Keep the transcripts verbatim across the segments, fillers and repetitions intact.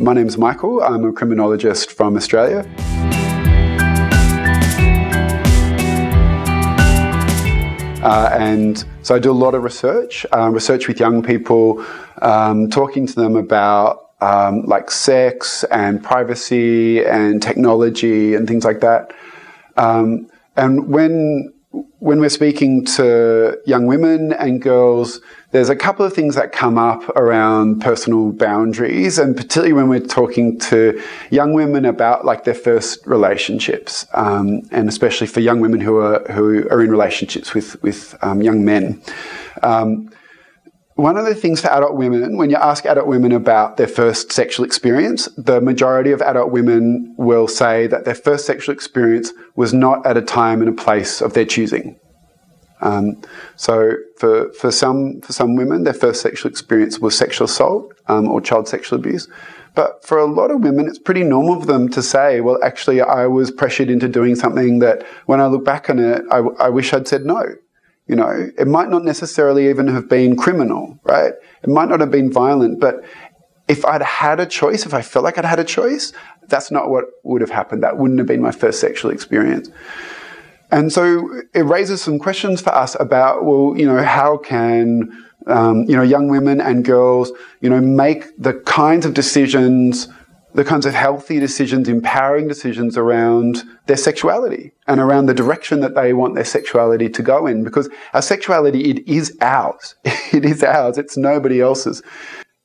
My name's Michael. I'm a criminologist from Australia. Uh, and so I do a lot of research, uh, research with young people, um, talking to them about um, like sex and privacy and technology and things like that. Um, and when when we're speaking to young women and girls, there's a couple of things that come up around personal boundaries, and particularly when we're talking to young women about like their first relationships, um, and especially for young women who are who are in relationships with with um, young men. Um, one of the things for adult women, when you ask adult women about their first sexual experience, the majority of adult women will say that their first sexual experience was not at a time and a place of their choosing. Um, so for, for, some, for some women, their first sexual experience was sexual assault um, or child sexual abuse. But for a lot of women, it's pretty normal for them to say, well, actually, I was pressured into doing something that when I look back on it, I, I wish I'd said no. You know, it might not necessarily even have been criminal, right? It might not have been violent, but if I'd had a choice, if I felt like I'd had a choice, that's not what would have happened. That wouldn't have been my first sexual experience. And so it raises some questions for us about, well, you know, how can, um, you know, young women and girls, you know, make the kinds of decisions, the kinds of healthy decisions, empowering decisions around their sexuality and around the direction that they want their sexuality to go in. Because our sexuality, it is ours. It is ours. It's nobody else's.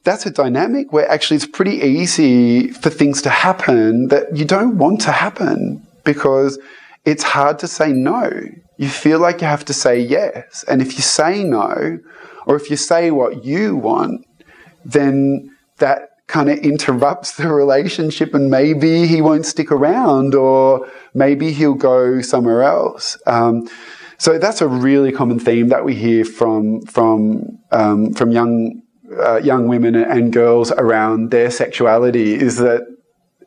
That's a dynamic where actually it's pretty easy for things to happen that you don't want to happen, because it's hard to say no. You feel like you have to say yes. And if you say no, or if you say what you want, then that kind of interrupts the relationship, and maybe he won't stick around, or maybe he'll go somewhere else. Um, so that's a really common theme that we hear from, from, um, from young, uh, young women and girls around their sexuality, is that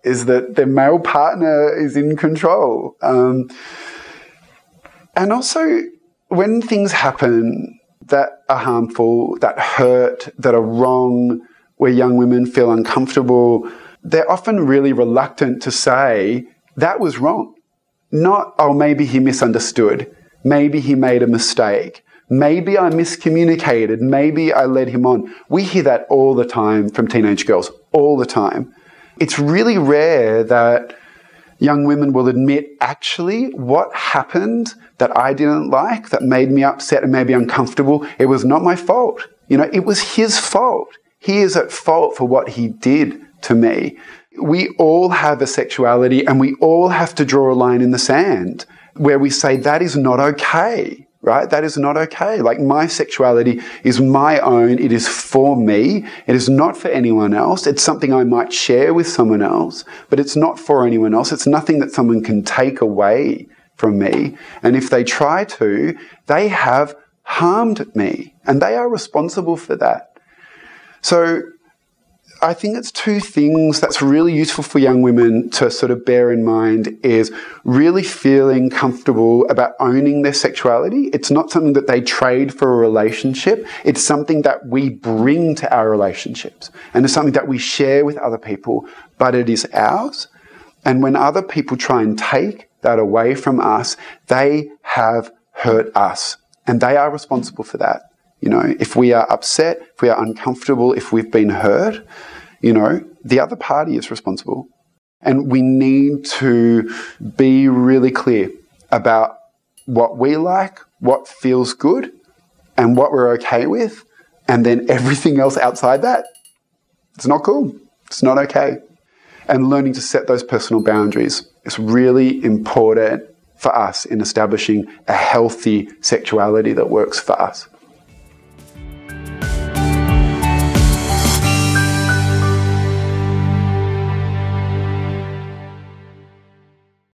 is that their male partner is in control. Um, and also, when things happen that are harmful, that hurt, that are wrong, where young women feel uncomfortable, they're often really reluctant to say, that was wrong. Not, oh, maybe he misunderstood. Maybe he made a mistake. Maybe I miscommunicated. Maybe I led him on. We hear that all the time from teenage girls, all the time. It's really rare that young women will admit, actually, what happened that I didn't like, that made me upset and maybe uncomfortable, it was not my fault. You know, it was his fault. He is at fault for what he did to me. We all have a sexuality, and we all have to draw a line in the sand where we say, that is not okay. Right? That is not okay. Like, my sexuality is my own. It is for me. It is not for anyone else. It's something I might share with someone else, but it's not for anyone else. It's nothing that someone can take away from me. And if they try to, they have harmed me, and they are responsible for that. So I think it's two things that's really useful for young women to sort of bear in mind, is really feeling comfortable about owning their sexuality. It's not something that they trade for a relationship. It's something that we bring to our relationships, and it's something that we share with other people, but it is ours. And when other people try and take that away from us, they have hurt us, and they are responsible for that. You know, if we are upset, if we are uncomfortable, if we've been hurt, you know, the other party is responsible. And we need to be really clear about what we like, what feels good, and what we're okay with, and then everything else outside that, it's not cool. It's not okay. And learning to set those personal boundaries is really important for us in establishing a healthy sexuality that works for us.